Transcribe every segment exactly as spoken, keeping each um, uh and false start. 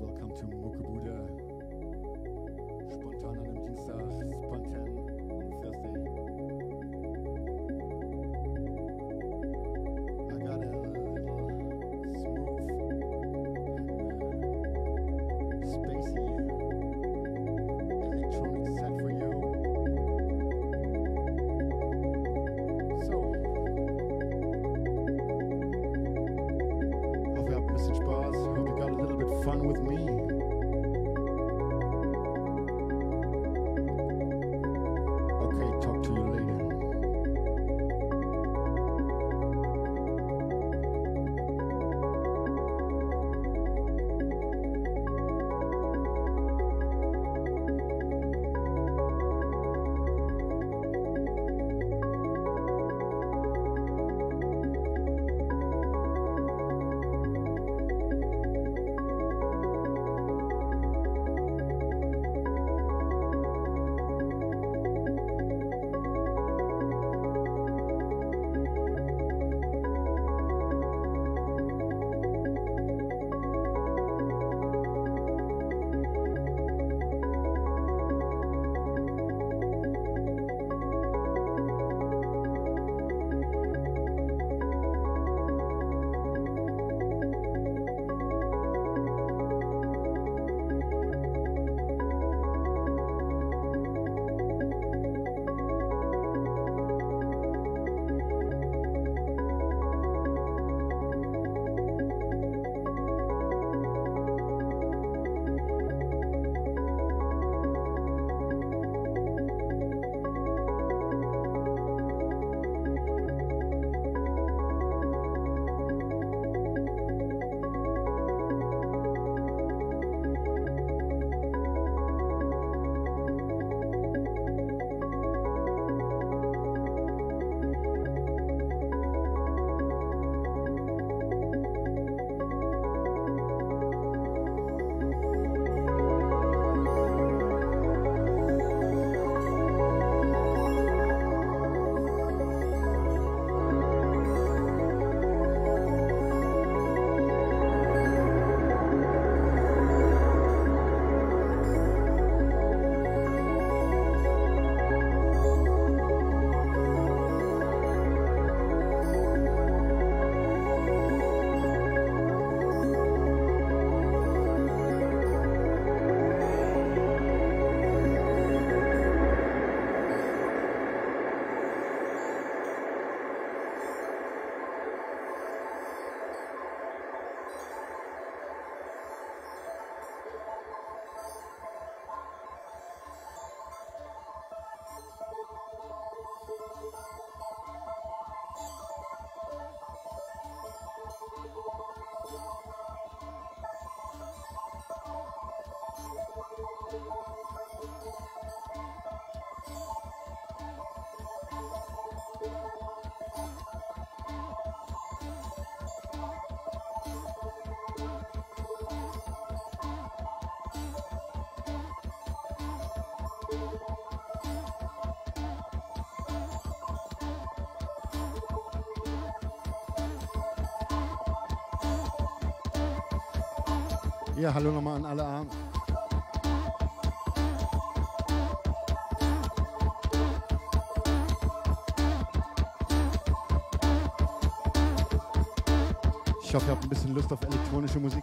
Welcome to Mukke Bude. Spontan an einem Dienstag, spontan on Thursday. I got a little smooth and uh, spacey electronic set for you. So, hope you had a bisschen Spaß. Hope you got a little bit fun with me. Ja, hallo nochmal an alle Armen. Ich hoffe, ihr habt ein bisschen Lust auf elektronische Musik.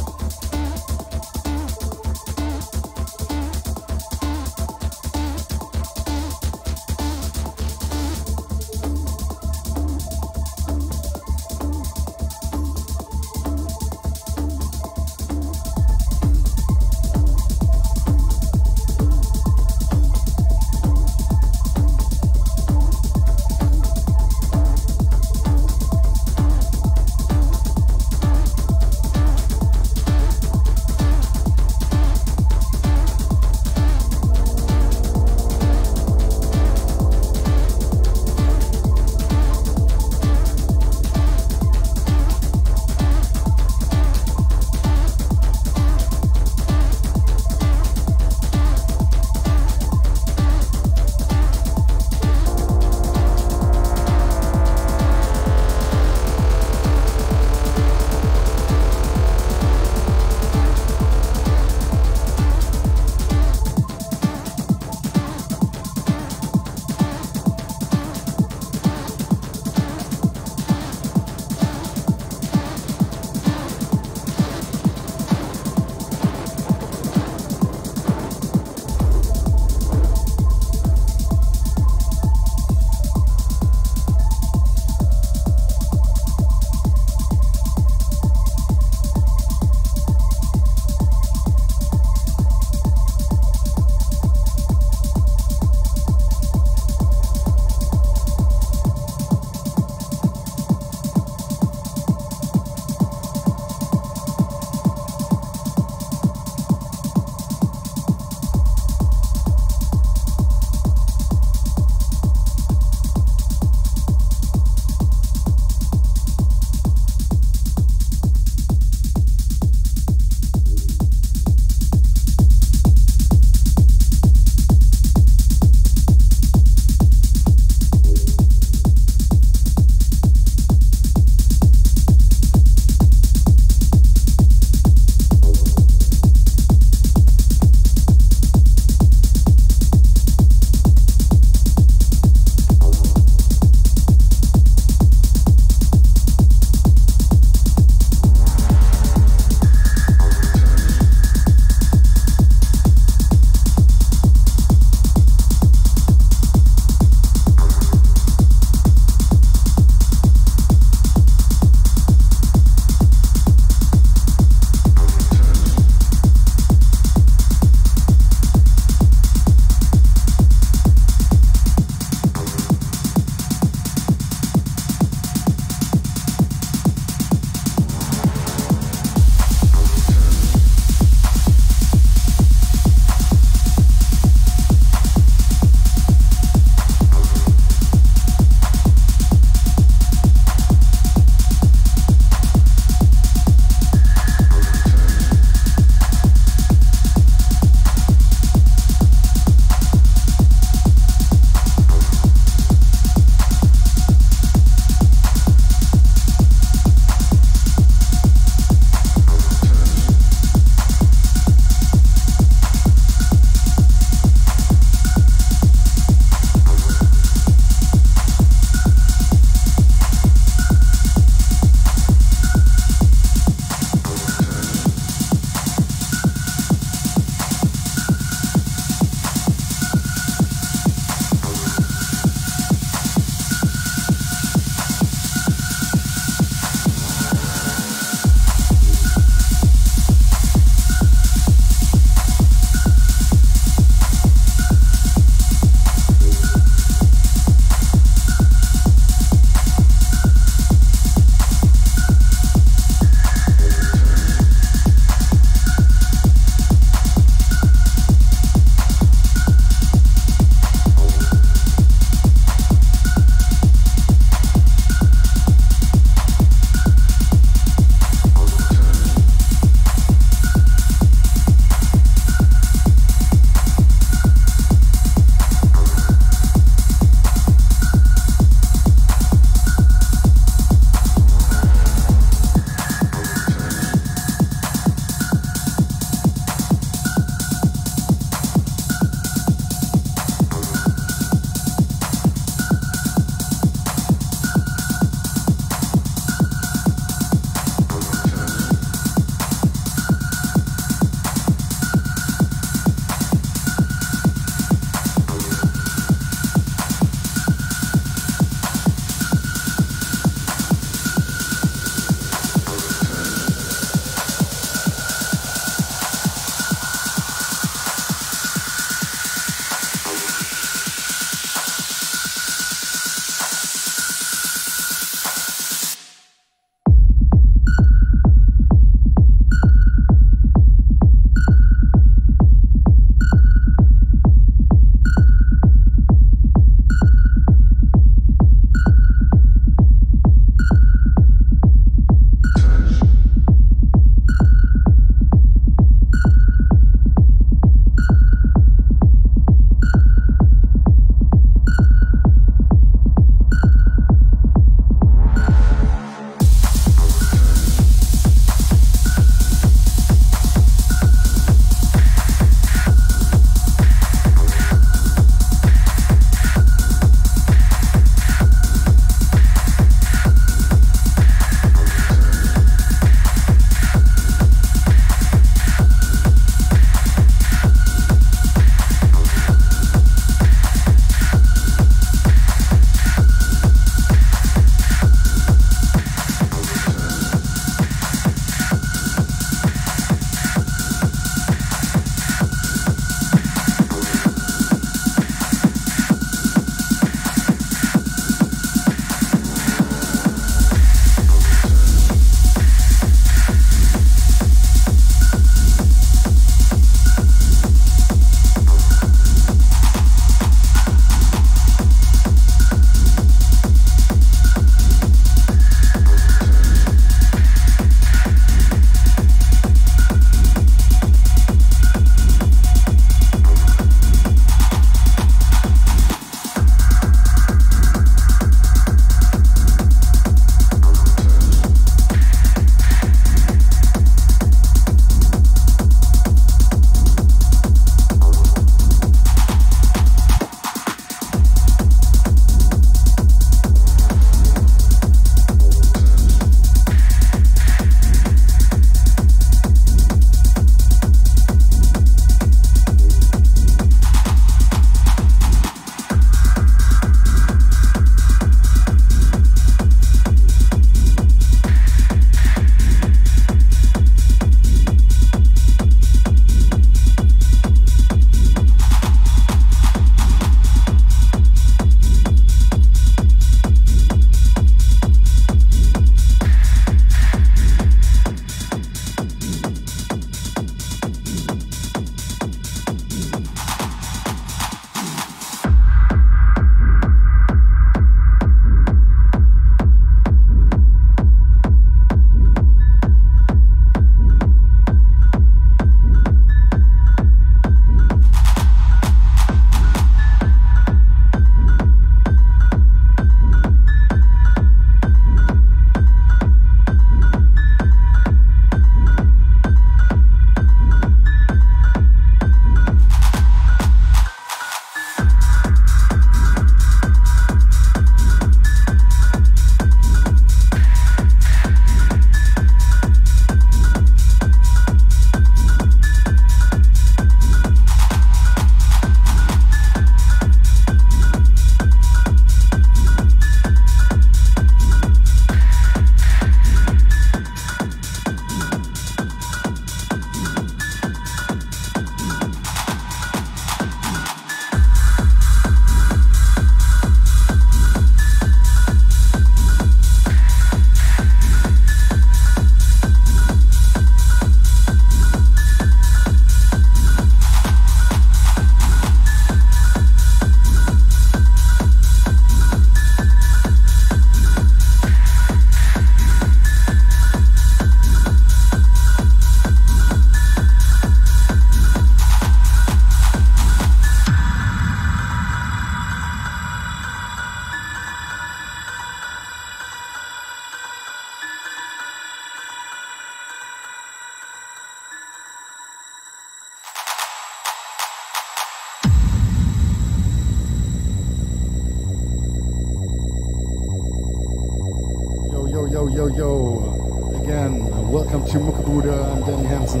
Yo, yo, yo. Again, welcome to Mukke Bude. I'm Danny Hansen.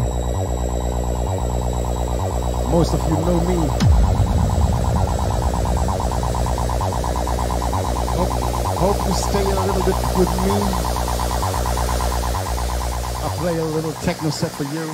Most of you know me. Hope, hope you stay a little bit with me. I'll play a little techno set for you.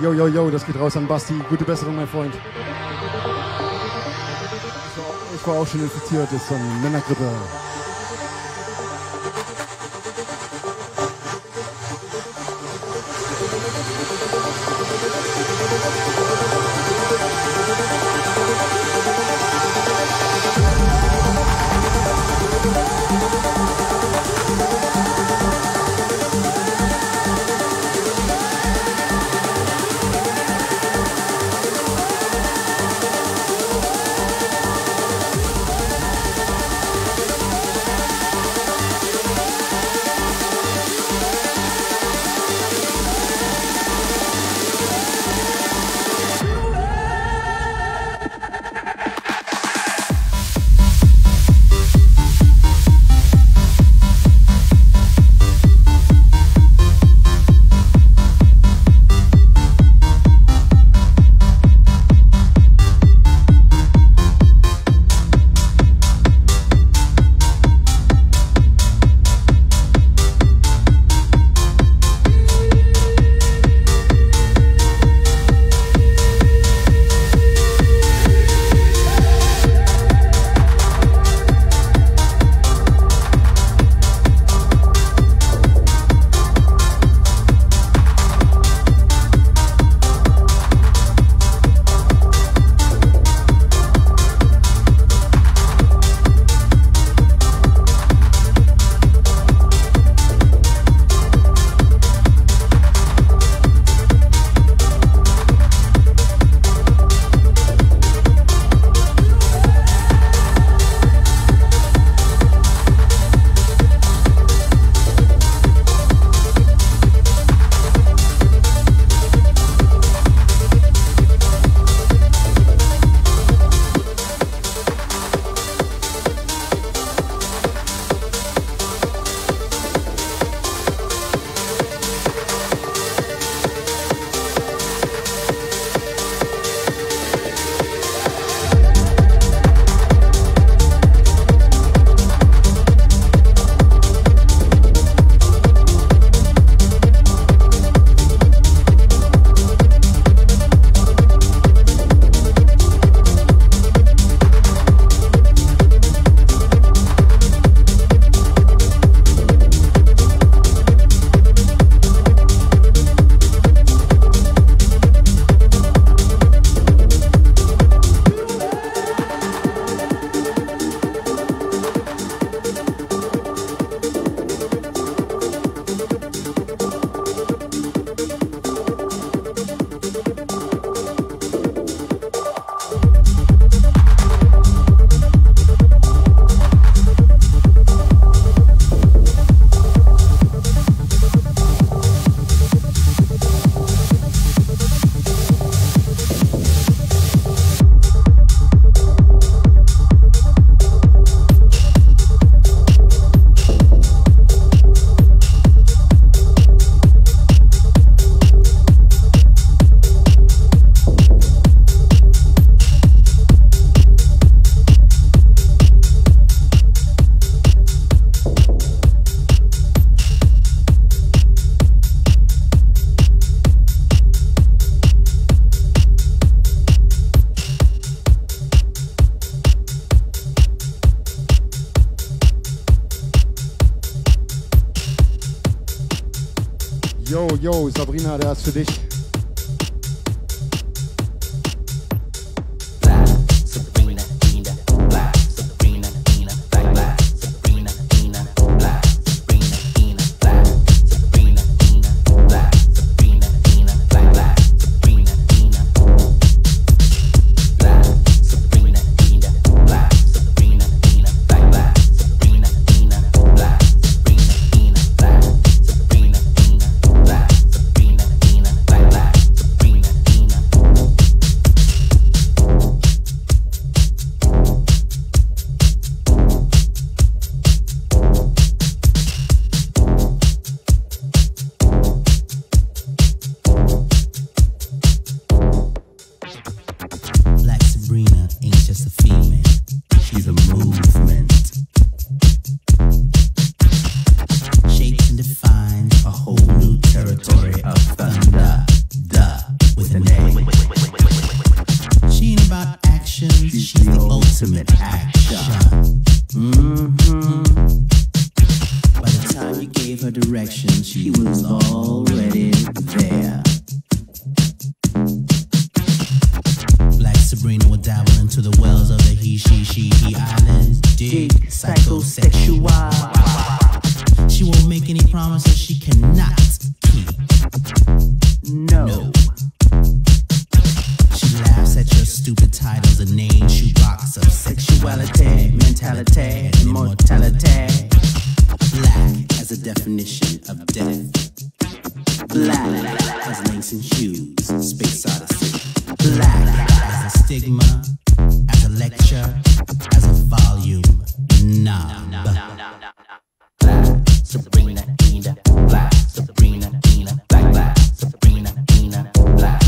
Yo, yo, yo, das geht raus an Basti. Gute Besserung, mein Freund. Ich war auch schon infiziert, das ist so eine Männergrippe. Yo, Sabrina, der ist für dich. about action, she's, she's the ultimate, ultimate action. Mm-hmm. By the time you gave her directions, she was already there. Black Sabrina would dabble into the wells of the he, she, she, he islands. Dig psychosexual. She won't make any promises she cannot keep. No. no. She laughs at your stupid titles and names, shoebox of sexuality, mentality, and immortality. Black as a definition of death. Black as links and shoes, space odyssey. Black as a stigma, as a lecture, as a volume, knob. Black, Sabrina, Ina, Black, Sabrina, Ina, Black, Black, Sabrina, Ina, Black.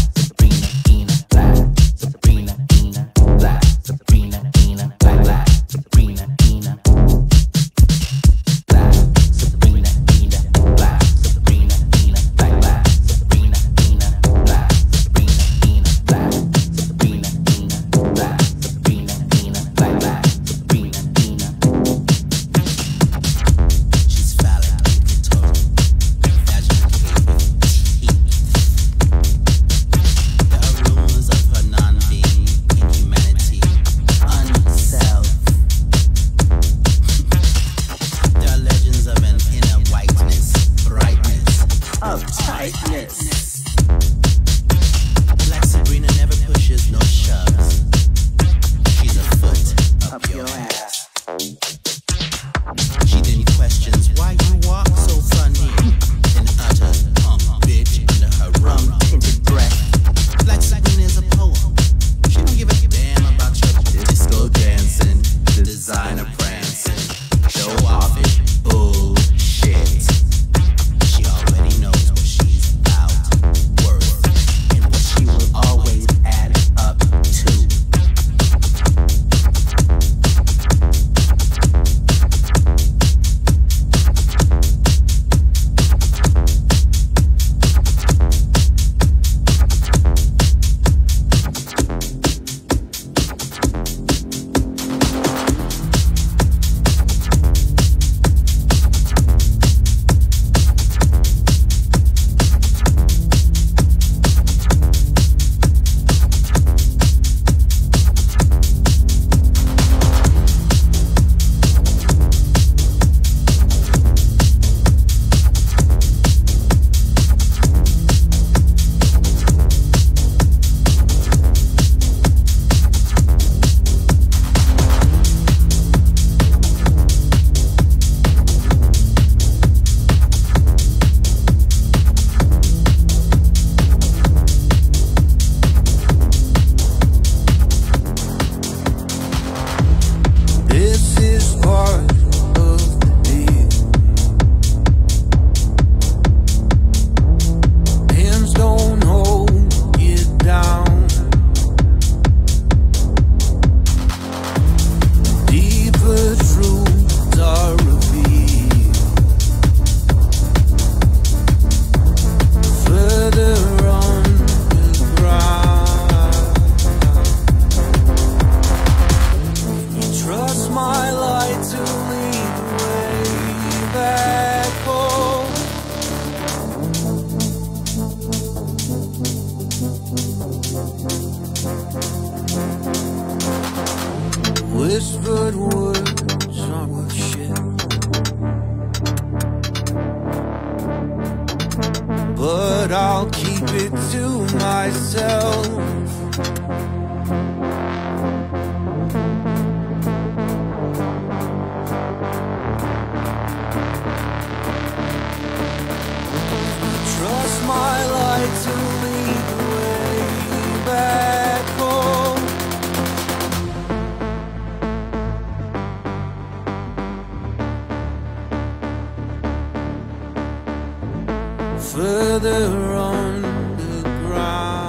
Further on the ground.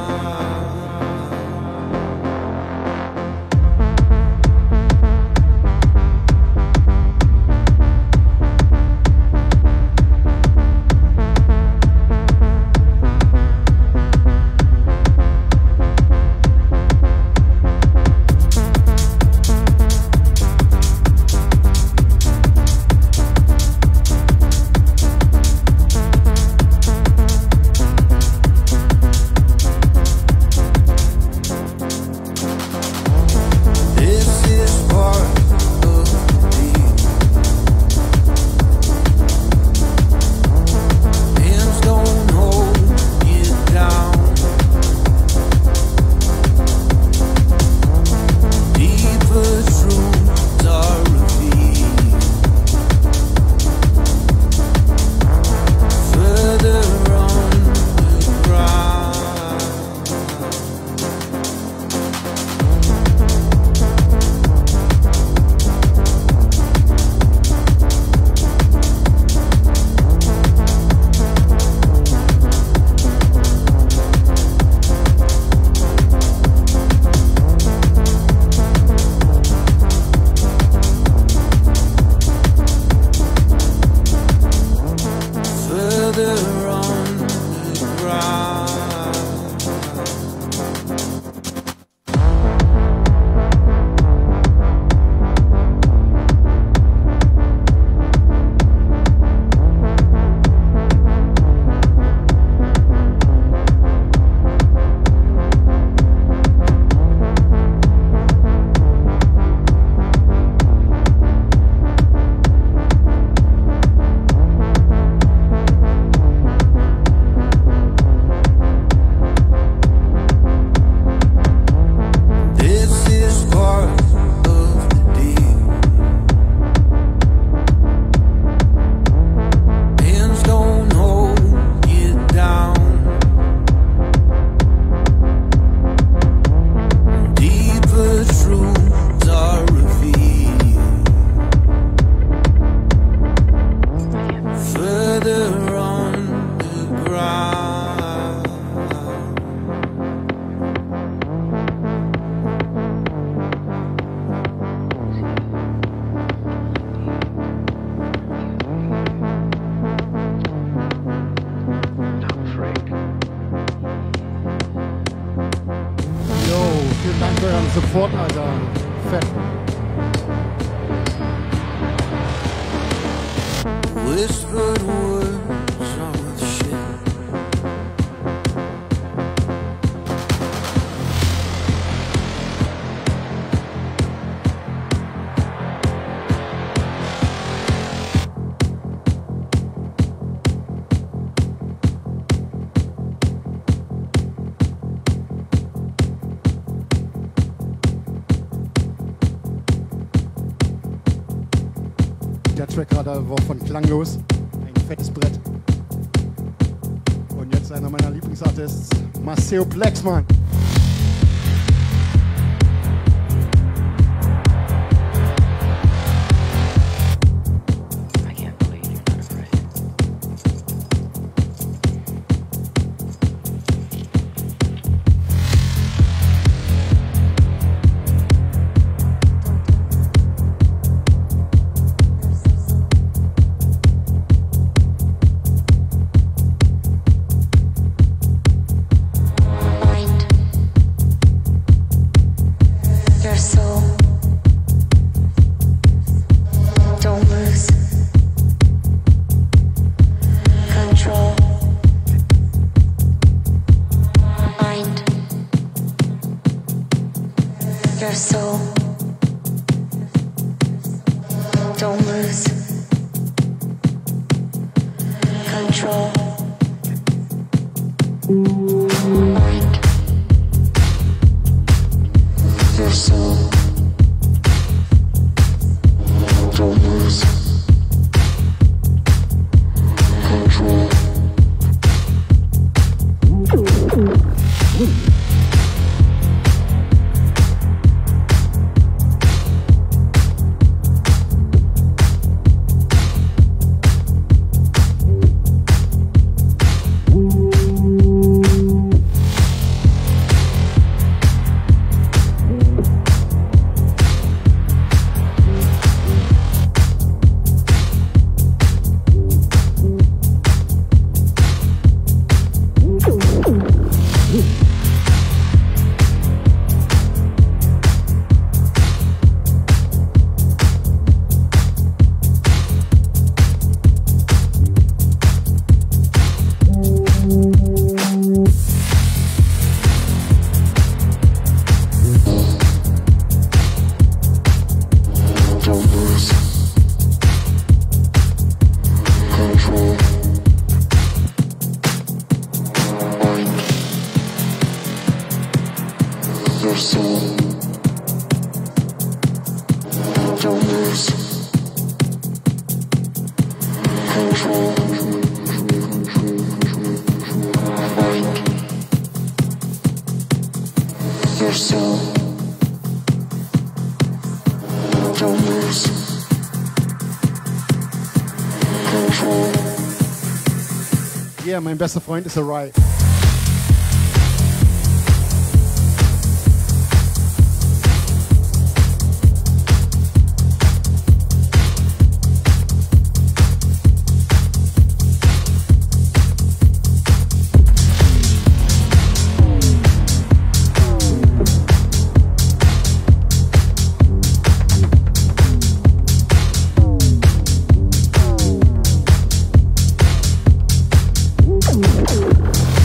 Danke, dann sofort, Alter. Fett. Whispered words on the ship. Der Track gerade war von klanglos. Fettes Brett. Und jetzt einer meiner Lieblingsartists, Maceo Plexmann. Yeah, mein bester Freund ist Arai. Thank you.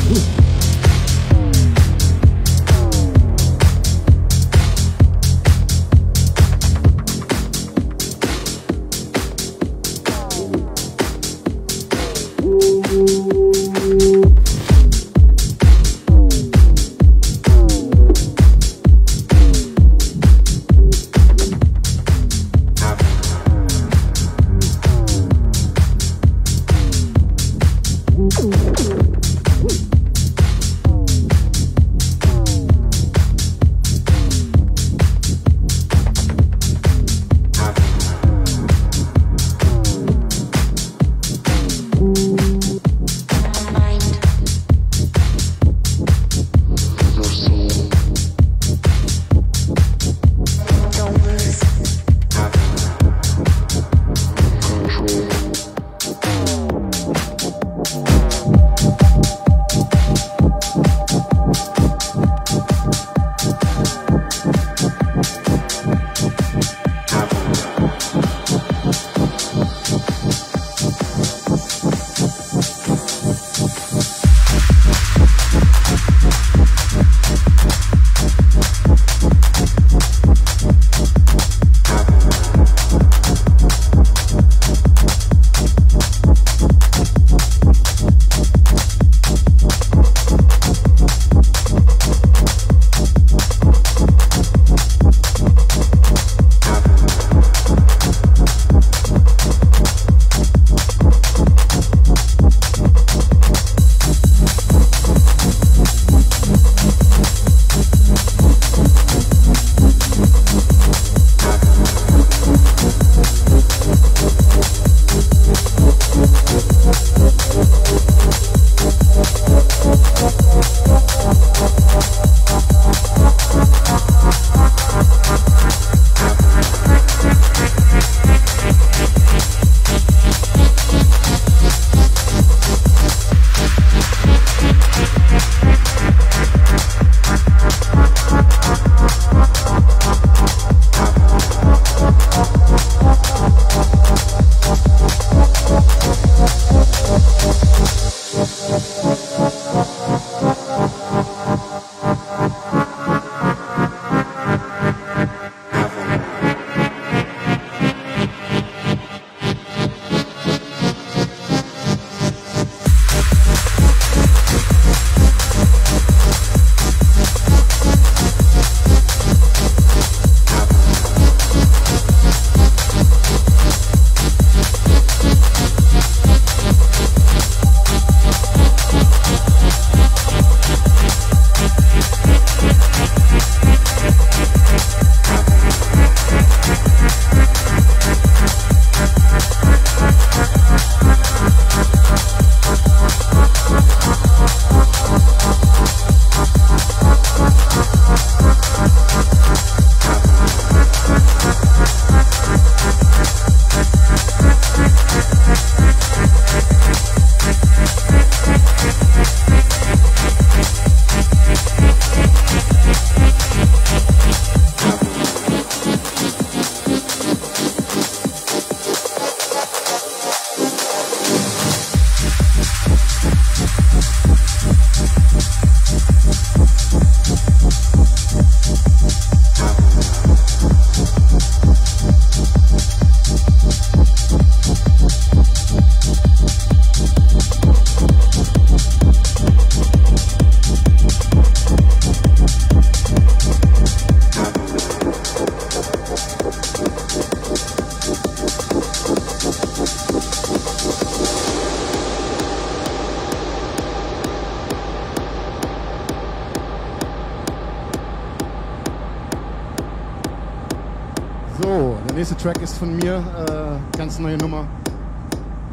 So, der nächste Track ist von mir, äh, ganz neue Nummer.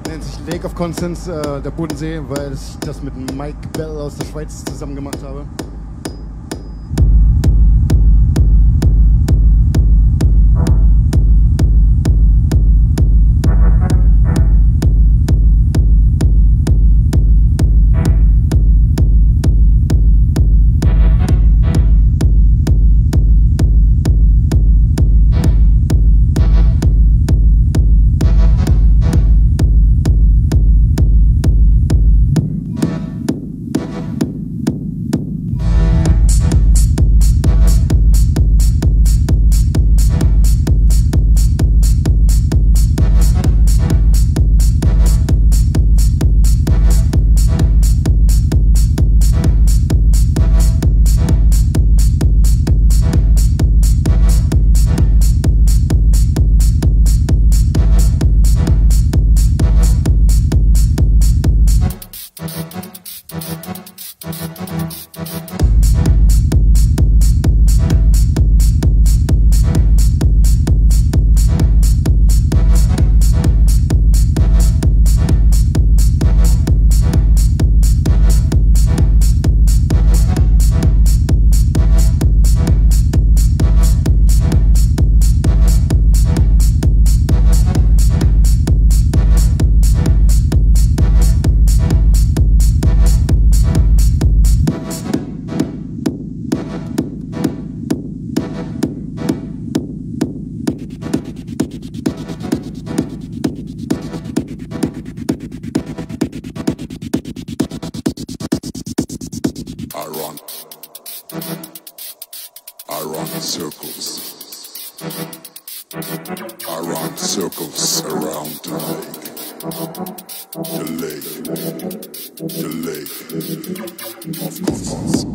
Nennt sich Lake of Constance, äh, der Bodensee, weil ich das mit Mike Bell aus der Schweiz zusammen gemacht habe. I run circles. I run circles around the lake. The lake. The lake of Constance.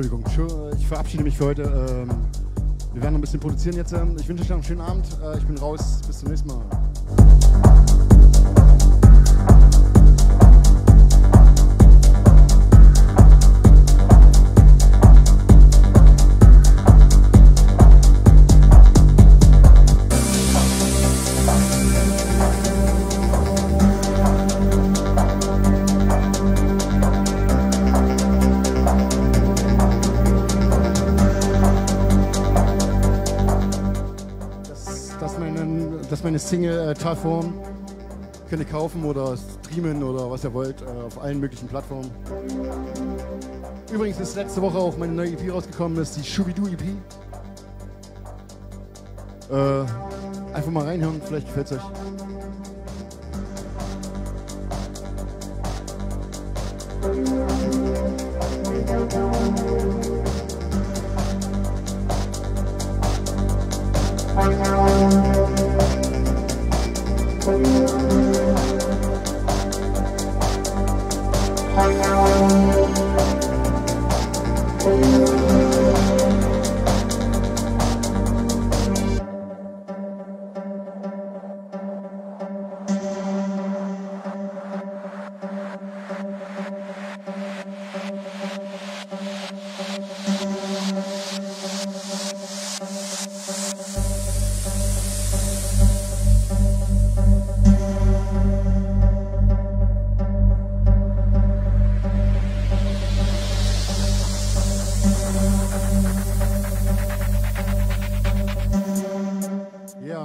Entschuldigung, ich verabschiede mich für heute. Wir werden noch ein bisschen produzieren jetzt. Ich wünsche euch einen schönen Abend. Ich bin raus. Bis zum nächsten Mal. Das ist meine Single äh, Talform. Könnt ihr kaufen oder streamen oder was ihr wollt, äh, auf allen möglichen Plattformen. Übrigens ist letzte Woche auch meine neue E P rausgekommen, ist die Shubidu E P. Äh, einfach mal reinhören, vielleicht gefällt es euch.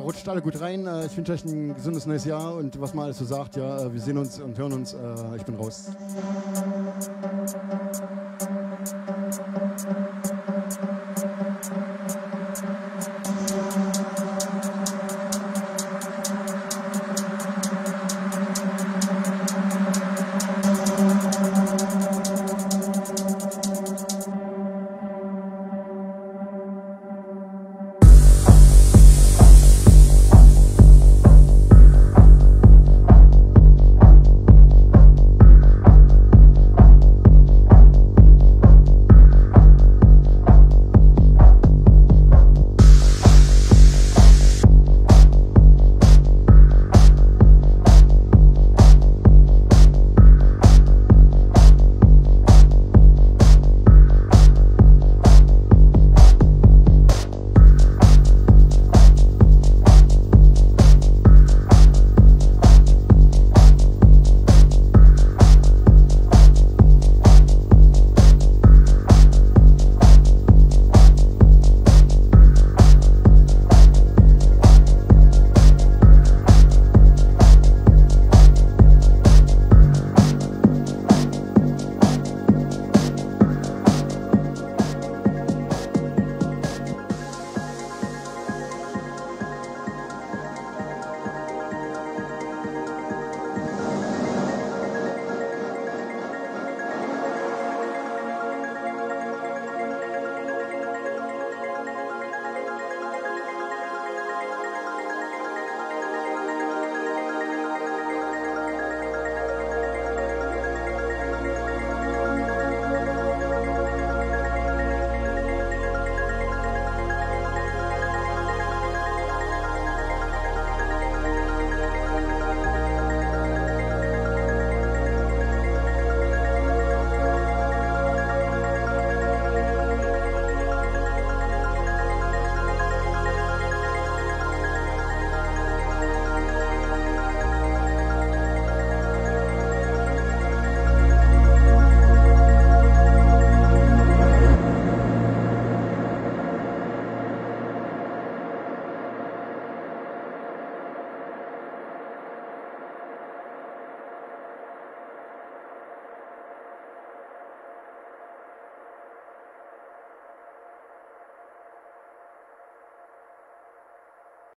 Rutscht alle gut rein. Ich wünsche euch ein gesundes neues Jahr und was man alles so sagt. Ja, wir sehen uns und hören uns. Ich bin raus.